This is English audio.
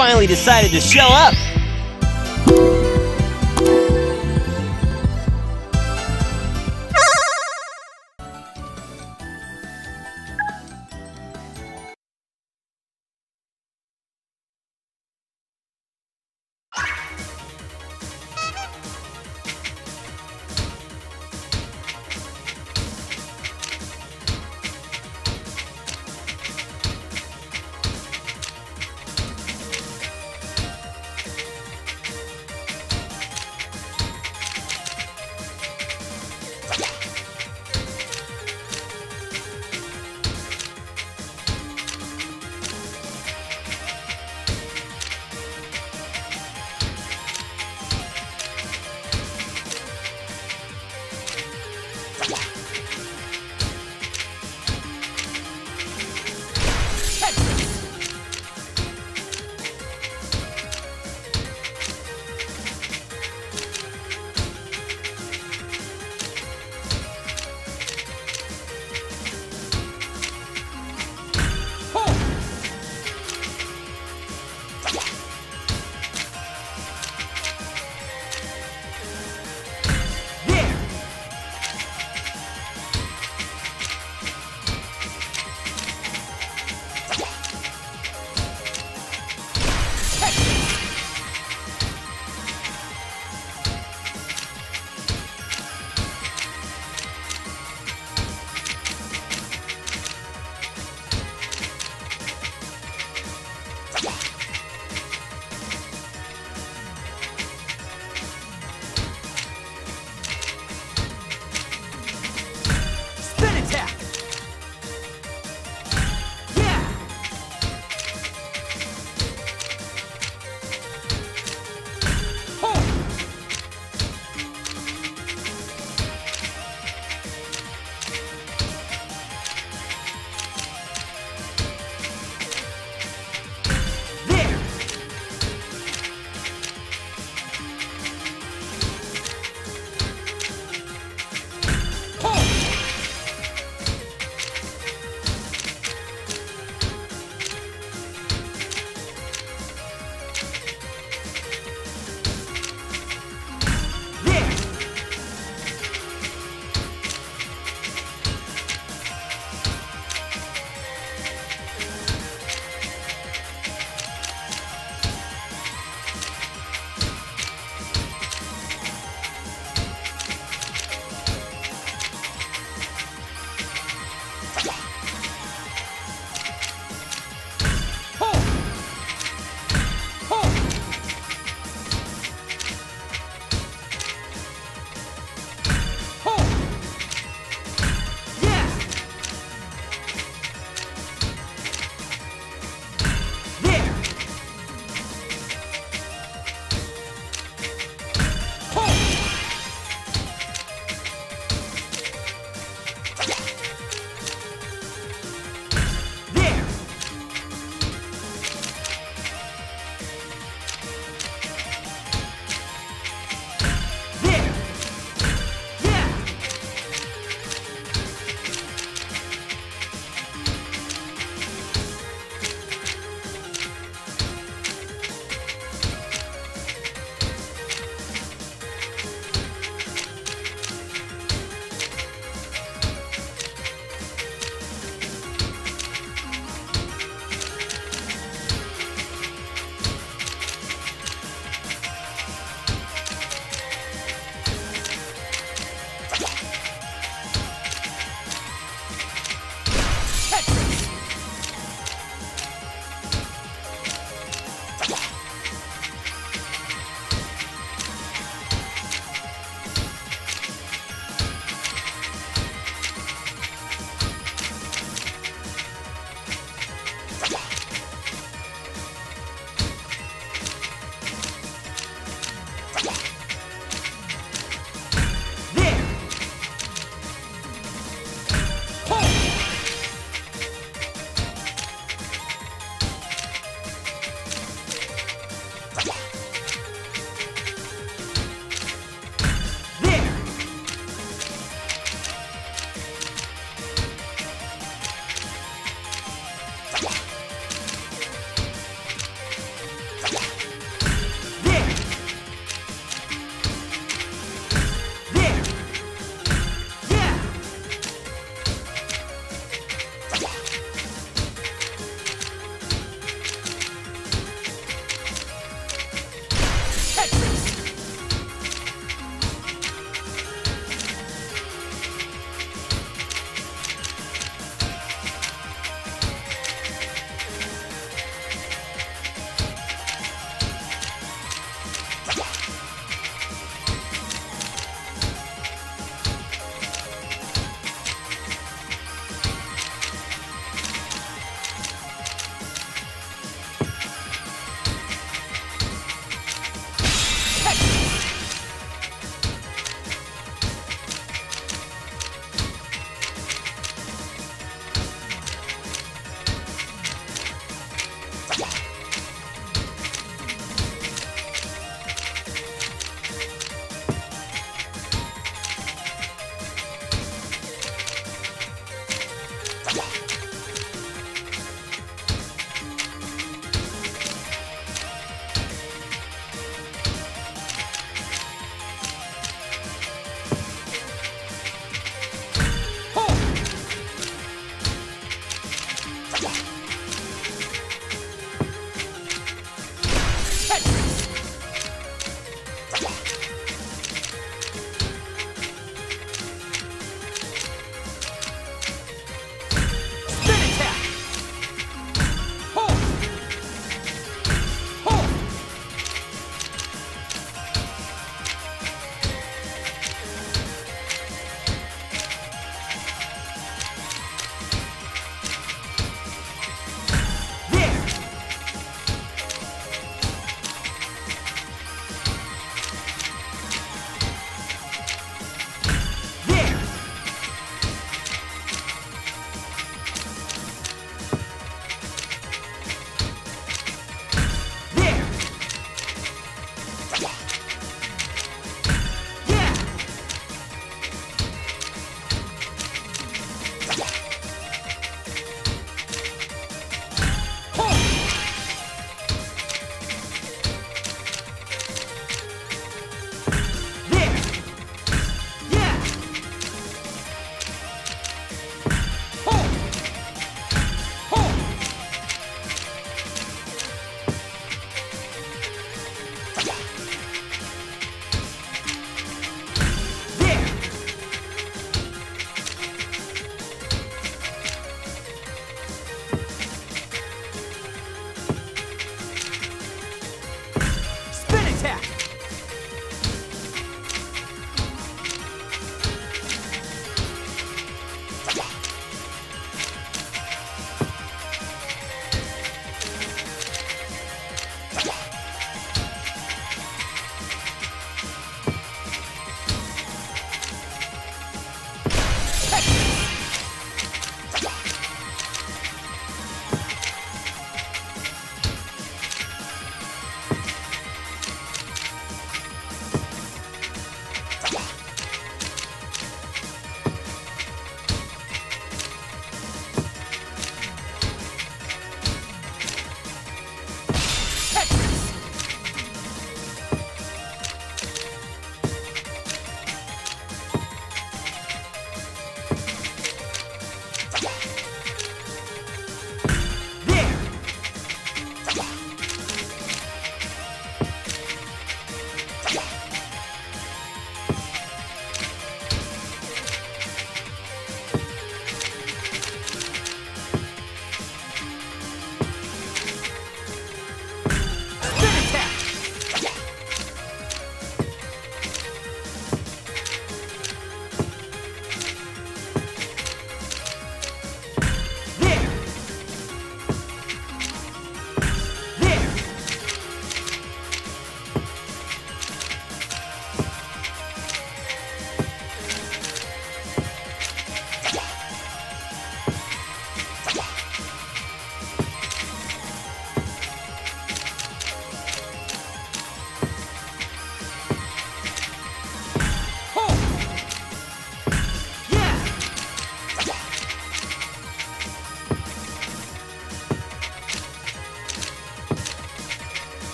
finally decided to show up.